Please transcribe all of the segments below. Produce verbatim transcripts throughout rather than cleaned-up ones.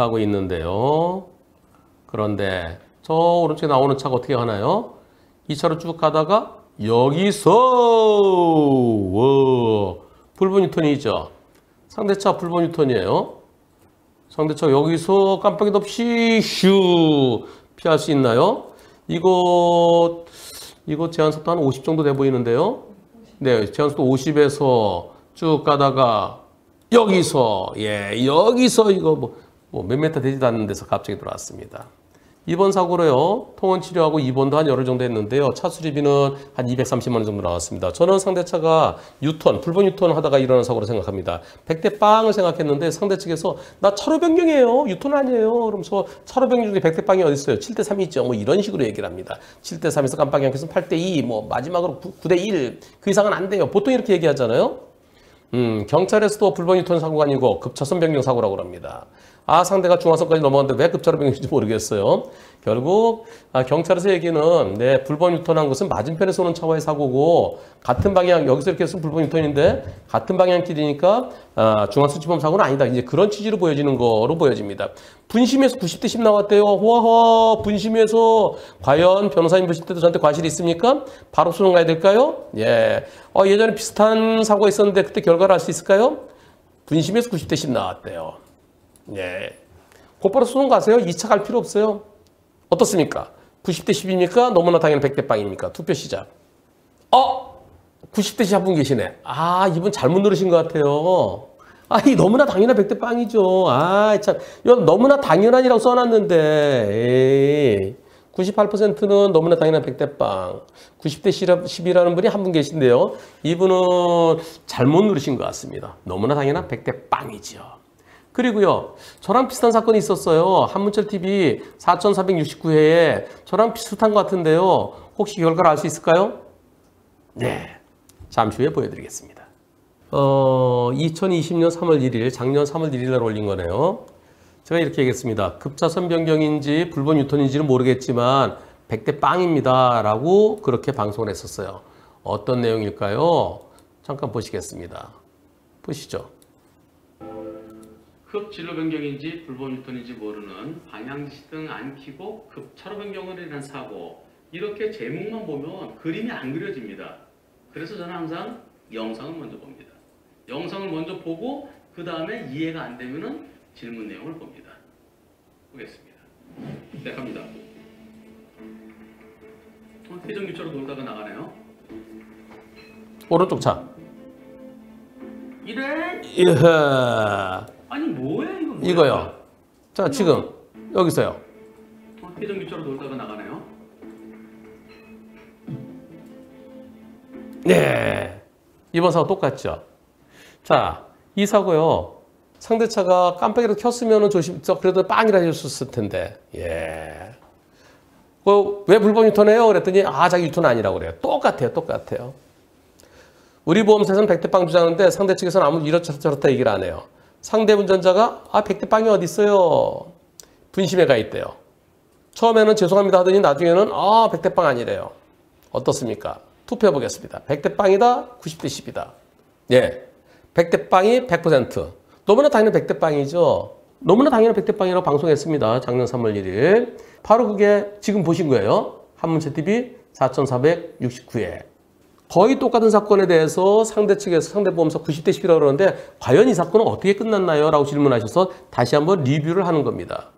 접속하고 있는데요. 그런데 저 오른쪽에 나오는 차가 어떻게 가나요? 이 차로 쭉 가다가 여기서 불보 뉴턴이죠. 상대차 불보 뉴턴이에요. 상대차 여기서 깜빡이도 없이 슈 피할 수 있나요? 이거 이거 제한속도 한 오십 정도 돼 보이는데요. 네, 제한속도 오십에서 쭉 가다가 여기서 예 여기서 이거 뭐 몇 메타 되지도 않는 데서 갑자기 들어왔습니다. 이번 사고로요. 통원치료하고 입원도 한 열흘 정도 했는데요. 차 수리비는 한 이백삼십만 원 정도 나왔습니다. 저는 상대차가 유턴, 불법 유턴 하다가 일어난 사고로 생각합니다. 백 대 빵을 생각했는데 상대 측에서 나 차로 변경이에요. 유턴 아니에요. 그러면서 차로 변경 중에 백 대 빵이 어디 있어요. 칠 대 삼이 있죠. 뭐 이런 식으로 얘기를 합니다. 칠 대 삼에서 깜빡이 안 켰으면 팔 대 이, 뭐 마지막으로 구 대 일. 그 이상은 안 돼요. 보통 이렇게 얘기하잖아요. 음, 경찰에서도 불법 유턴 사고가 아니고 급차선 변경 사고라고 합니다. 아, 상대가 중화선까지 넘어갔는데 왜 급차로 변경인지 모르겠어요. 결국 아, 경찰에서 얘기는 네, 불법 유턴한 것은 맞은편에서 오는 차와의 사고고 같은 방향, 여기서 이렇게 했으면 불법 유턴인데 같은 방향길이니까 아, 중화선침범 사고는 아니다. 이제 그런 취지로 보여지는 거로 보여집니다. 분심에서 구십 대 십 나왔대요. 호화호 분심에서 과연 변호사님 보실 때도 저한테 과실이 있습니까? 바로 소송 가야 될까요? 예. 어, 예전에 비슷한 사고가 있었는데 그때 결과를 알 수 있을까요? 분심에서 구십 대 십 나왔대요. 예. 곧바로 소송 가세요. 이 차 갈 필요 없어요. 어떻습니까? 구십 대 십입니까? 너무나 당연히 백 대 빵입니까? 투표 시작. 어? 구십 대 십 한 분 계시네. 아, 이분 잘못 누르신 것 같아요. 아니, 너무나 당연한 백 대 빵이죠. 아, 참. 이건 너무나 당연한이라고 써놨는데. 에이. 구십팔 퍼센트는 너무나 당연한 백 대 빵. 구십 대 십이라는 분이 한 분 계신데요. 이분은 잘못 누르신 것 같습니다. 너무나 당연한 백 대 빵이죠. 그리고요. 저랑 비슷한 사건이 있었어요. 한문철 티비 사천사백육십구 회에 저랑 비슷한 것 같은데요. 혹시 결과를 알 수 있을까요? 네. 잠시 후에 보여드리겠습니다. 어, 이천이십 년 삼 월 일 일, 작년 삼 월 일 일 날 올린 거네요. 제가 이렇게 얘기했습니다. 급차선 변경인지 불법 유턴인지는 모르겠지만 백 대 빵입니다. 라고 그렇게 방송을 했었어요. 어떤 내용일까요? 잠깐 보시겠습니다. 보시죠. 급 진로 변경인지 불법 유턴인지 모르는 방향지시등 안 켜고 급차로 변경을 일어난 사고. 이렇게 제목만 보면 그림이 안 그려집니다. 그래서 저는 항상 영상을 먼저 봅니다. 영상을 먼저 보고 그 다음에 이해가 안 되면은 질문 내용을 봅니다. 보겠습니다. 네, 갑니다. 어, 회전교차로 돌다가 나가네요. 오른쪽 차. 이래? 이야. 아니 뭐야 이거? 뭐야? 이거요. 자 이거. 지금 여기서요. 어, 회전교차로 돌다가 나가네요. 네. 이번 사고 똑같죠. 자, 이 사고요. 상대차가 깜빡이를 켰으면 조심, 그래도 빵이라 했었을 텐데. 예. 그, 왜 불법 유턴해요? 그랬더니, 아, 자기 유턴 아니라고 그래요. 똑같아요, 똑같아요. 우리 보험사에서는 백 대 빵 주장하는데 상대 측에서는 아무 이렇다 저렇다 얘기를 안 해요. 상대 운전자가, 아, 백 대 빵이 어디 있어요? 분심에 가 있대요. 처음에는 죄송합니다 하더니 나중에는, 아, 백 대 빵 아니래요. 어떻습니까? 투표해 보겠습니다. 백 대 빵이다, 구십 대 십이다. 예. 백 대 빵이 백 퍼센트. 너무나 당연히 백 대 빵이죠. 너무나 당연히 백 대 빵이라고 방송했습니다. 작년 삼 월 일 일. 바로 그게 지금 보신 거예요. 한문철 티비 사천사백육십구 회. 거의 똑같은 사건에 대해서 상대 측에서 상대 보험사 구십 대 십이라고 그러는데 과연 이 사건은 어떻게 끝났나요? 라고 질문하셔서 다시 한번 리뷰를 하는 겁니다.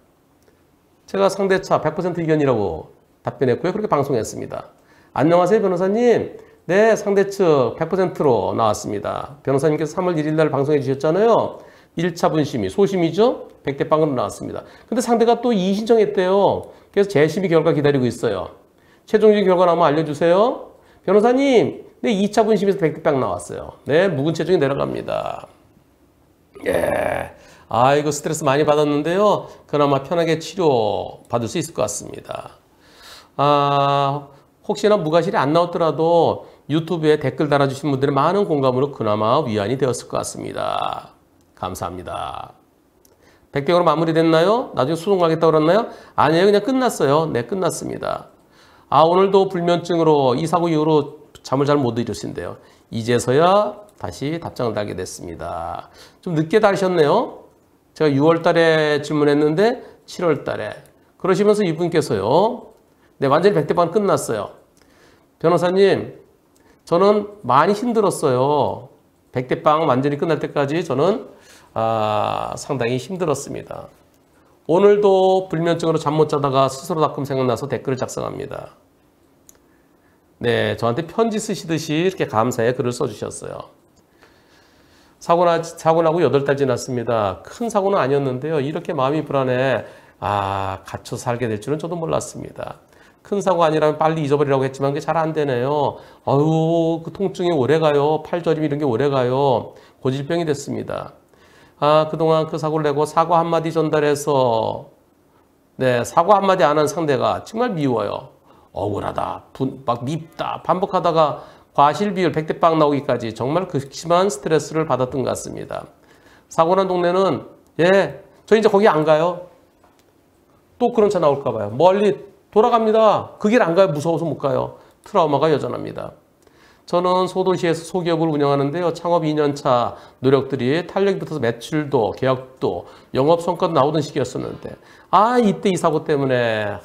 제가 상대차 백 퍼센트 의견이라고 답변했고요. 그렇게 방송했습니다. 안녕하세요, 변호사님. 네, 상대 측 백 퍼센트로 나왔습니다. 변호사님께서 삼 월 일 일 날 방송해 주셨잖아요. 일 차 분심이 소심이죠. 백 대 빵으로 나왔습니다. 근데 상대가 또 이 신청했대요. 그래서 재심의 결과 기다리고 있어요. 최종적인 결과 나오면 알려주세요. 변호사님, 네, 이 차 분심에서 백 대 빵 나왔어요. 네, 묵은 체중이 내려갑니다. 예, 아 이거 스트레스 많이 받았는데요. 그나마 편하게 치료 받을 수 있을 것 같습니다. 아, 혹시나 무과실이 안 나왔더라도 유튜브에 댓글 달아주신 분들의 많은 공감으로 그나마 위안이 되었을 것 같습니다. 감사합니다. 백 대 영으로 마무리됐나요? 나중에 소송 가겠다고 그랬나요? 아니에요. 그냥 끝났어요. 네, 끝났습니다. 아, 오늘도 불면증으로 이 사고 이후로 잠을 잘 못 이루신대요. 이제서야 다시 답장을 달게 됐습니다. 좀 늦게 달으셨네요. 제가 유월 달에 질문했는데 칠월 달에. 그러시면서 이분께서요. 네, 완전히 백대방 끝났어요. 변호사님, 저는 많이 힘들었어요. 백대방 완전히 끝날 때까지 저는 아, 상당히 힘들었습니다. 오늘도 불면증으로 잠 못 자다가 스스로닷컴 생각나서 댓글을 작성합니다. 네, 저한테 편지 쓰시듯이 이렇게 감사의 글을 써주셨어요. 사고나, 사고 나고 여덟 달 지났습니다. 큰 사고는 아니었는데요. 이렇게 마음이 불안해. 아, 갇혀서 살게 될 줄은 저도 몰랐습니다. 큰 사고 아니라면 빨리 잊어버리라고 했지만 그게 잘 안 되네요. 아유, 그 통증이 오래 가요. 팔저림 이런 게 오래 가요. 고질병이 됐습니다. 아, 그동안 그 사고를 내고 사과 한마디 전달해서, 네, 사과 한마디 안 한 상대가 정말 미워요. 억울하다, 분, 막 밉다, 반복하다가 과실 비율 백대빵 나오기까지 정말 극심한 스트레스를 받았던 것 같습니다. 사고 난 동네는, 예, 저 이제 거기 안 가요. 또 그런 차 나올까 봐요. 멀리 돌아갑니다. 그 길 안 가요. 무서워서 못 가요. 트라우마가 여전합니다. 저는 소도시에서 소기업을 운영하는데요. 창업 이 년 차 노력들이 탄력이 붙어서 매출도, 계약도, 영업 성과도 나오던 시기였었는데 아, 이때 이 사고 때문에 하,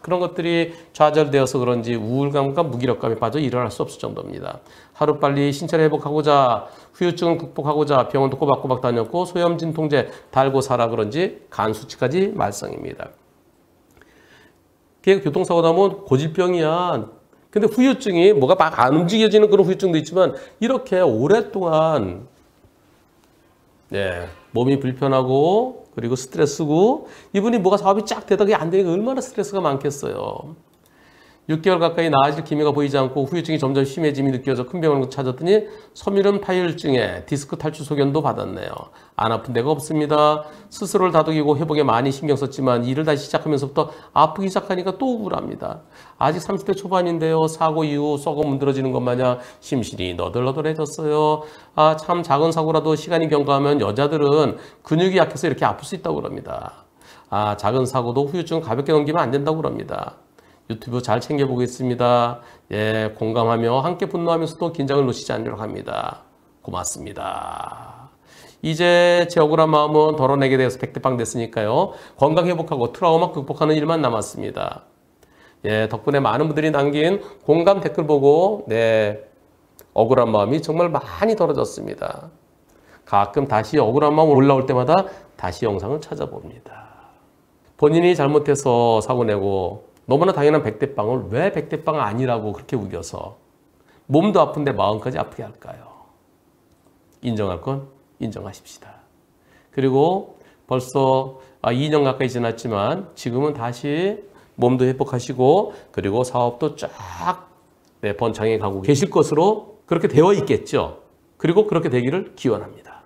그런 것들이 좌절되어서 그런지 우울감과 무기력감에 빠져 일을 할 수 없을 정도입니다. 하루빨리 신체를 회복하고자, 후유증을 극복하고자 병원도 꼬박꼬박 다녔고 소염 진통제 달고 살아 그런지 간 수치까지 말썽입니다. 그게 교통사고 나면 고질병이야. 근데 후유증이 뭐가 막 안 움직여지는 그런 후유증도 있지만 이렇게 오랫동안 네, 몸이 불편하고 그리고 스트레스고 이분이 뭐가 사업이 쫙 되다 그게 안 되니까 얼마나 스트레스가 많겠어요. 육 개월 가까이 나아질 기미가 보이지 않고 후유증이 점점 심해짐이 느껴져 큰 병원을 찾았더니 섬유름 파열증에 디스크 탈출 소견도 받았네요. 안 아픈 데가 없습니다. 스스로를 다독이고 회복에 많이 신경 썼지만 일을 다시 시작하면서부터 아프기 시작하니까 또 우울합니다. 아직 삼십 대 초반인데요. 사고 이후 썩어 문드러지는 것 마냥 심신이 너덜너덜해졌어요. 아, 참 작은 사고라도 시간이 경과하면 여자들은 근육이 약해서 이렇게 아플 수 있다고 그럽니다. 아, 작은 사고도 후유증 가볍게 넘기면 안 된다고 그럽니다. 유튜브 잘 챙겨보겠습니다. 예, 공감하며 함께 분노하면서도 긴장을 놓치지 않으려고 합니다. 고맙습니다. 이제 제 억울한 마음은 덜어내게 돼서 백대빵 됐으니까요. 건강 회복하고 트라우마 극복하는 일만 남았습니다. 예, 덕분에 많은 분들이 남긴 공감 댓글 보고 네, 억울한 마음이 정말 많이 덜어졌습니다. 가끔 다시 억울한 마음 올라올 때마다 다시 영상을 찾아봅니다. 본인이 잘못해서 사고내고 너무나 당연한 백대빵을 왜 백대빵 아니라고 그렇게 우겨서 몸도 아픈데 마음까지 아프게 할까요? 인정할 건 인정하십시다. 그리고 벌써 이 년 가까이 지났지만 지금은 다시 몸도 회복하시고 그리고 사업도 쫙 번창해 가고 계실 것으로 그렇게 되어 있겠죠. 그리고 그렇게 되기를 기원합니다.